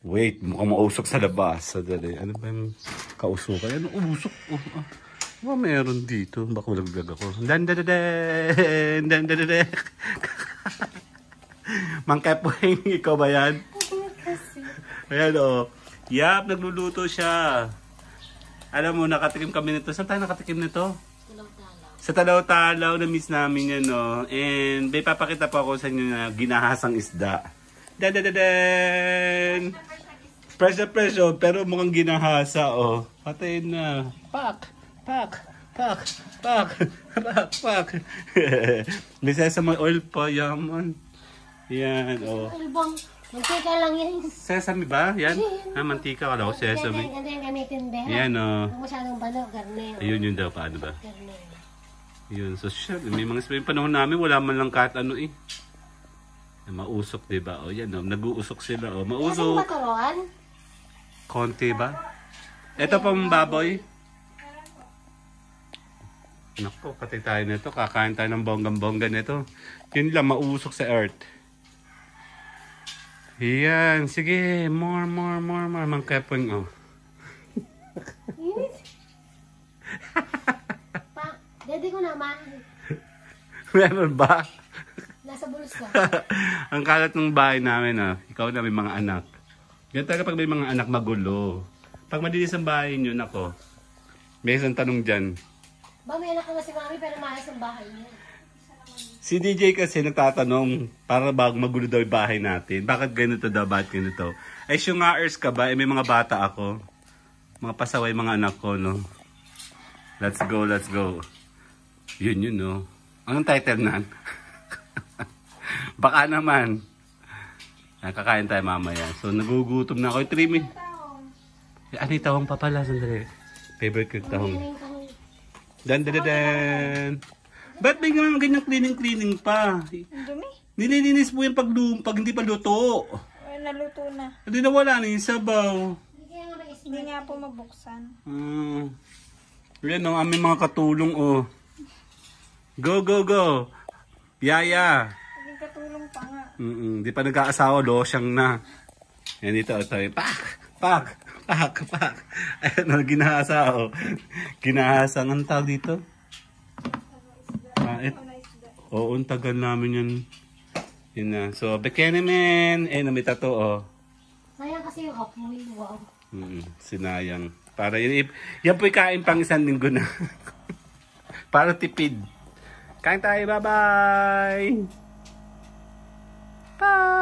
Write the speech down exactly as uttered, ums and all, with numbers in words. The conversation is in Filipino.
Wait, mukhang mausok sa labas. Sadali. Ano ba yung kausukan? Ano usok? Uh, uh. Ba meron dito? Baka walang vlog ako. Dandadadek! Dandadadek! Mang Kepoeng, ikaw ba yan? Ayan o. Yap, nagluluto siya. Alam mo, nakatikim kami nito. Saan tayo nakatikim nito? Sa Talaw-Talaw. Na-miss namin yan, no? And may papakita po ako sa inyo na ginahasang isda. Dadadadan! Fresh na fresh, oh. Pero mukhang ginahasa, oh. Patayin na. Pak! Pak! Pak! Pak! Pak! Pak! May sesame oil pa. Yaman. Yan, oh. Mantika lang yan. Sesame ba? Yan? Ha, mantika. Kala ko sesame. Ano yung gamitin ba? Yan, oh. Kung masyadong balo, garneo. Ayun yun daw. Paano ba? Garneo. Yun, so sure, may mga spray. Panahon namin, wala man lang kahit ano eh. Mausok, diba? O yan, oh, nag-uusok sila. O, mausok. Maturuan? Konti ba? Ito pang baboy. Naku, patay tayo nito. Kakain tayo ng bonggang-bongga nito. Yun lang, mausok sa earth. Yan, sige. More, more, more, more. Mang Kepoeng, oh. Dede ko naman. Meron ba? Nasa bulsa. Ang kalat ng bahay namin, ah. Ikaw na may mga anak. Ganun talaga pag may mga anak, magulo. Pag madilis ang bahay nyo, nako. May isang tanong dyan. Ba, may anak ko na si mami pero maayos ang bahay niya. Si D J kasi nagtatanong, para bago magulo daw yung bahay natin. Bakit ganito daw? Bakit ganito? Eh, syungaers ka ba? Eh, may mga bata ako. Mga pasaway mga anak ko, no? Let's go, let's go. Yun yun, no? Anong title na? Baka naman. Nakakain tayo mamaya. So, nagugutom na ako. Yung three ano yung tawang pa pala? Sandali. Favorite ko yung tawang. Dan-da-da-dan! Ba't may ganyang cleaning-cleaning pa? Nililinis po yung pag, pag hindi pa luto. Naluto na. Hindi na wala na yung sabaw. Hindi nga po mabuksan. Hmm. Yan, no? Aming mga katulong, oh. Go, go, go! Yaya! Nagkatulong pa nga. Mm-mm. Di pa nagkaasawa, losyang na. Yan dito, ito yung pak! Pak! Pak! Pak! Ayan o, ginahasa o. Ginahasa. Ang tawag dito? Pait. Oo, ang tagal namin yan. Yun na. So, bekene men! Eh, namita to o. Sayang kasi yung apoy. Wow. Mm-mm. Sinayang. Para yun. Yan po'y kain pang isang linggo na. Para tipid. Kain tayo, bye-bye! Bye!